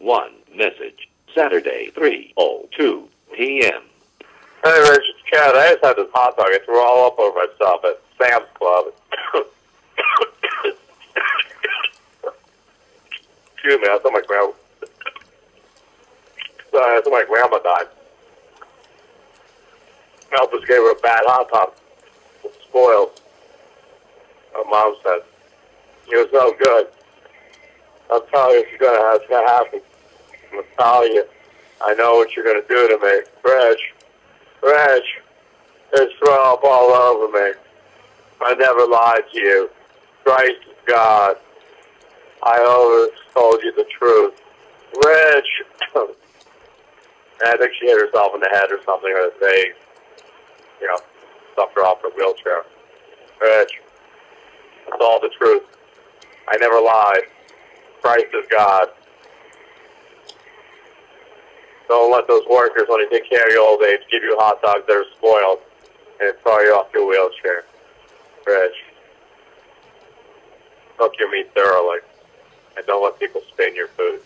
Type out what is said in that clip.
one message. Saturday, 3:02 p.m. Hey, Rich, it's Chad. I just had this hot dog. I threw all up over myself at Sam's Club. Excuse me, I saw my grandma. Sorry, I saw my grandma died. I just gave her a bad hot dog. It spoiled. Her mom said, "It was so good. I'm telling you, it's gonna happen. I'm telling you, I know what you're gonna do to me, Rich. It's throw up all over me. I never lied to you. Christ is God. I always told you the truth, Rich." I think she hit herself in the head or something, or they, you know, stuffed her off her wheelchair. Rich, it's all the truth. I never lied. Christ is God. Don't let those workers, when they take care of your old age, give you hot dogs that are spoiled and throw you off your wheelchair. Rich, cook your meat thoroughly and don't let people spin your food.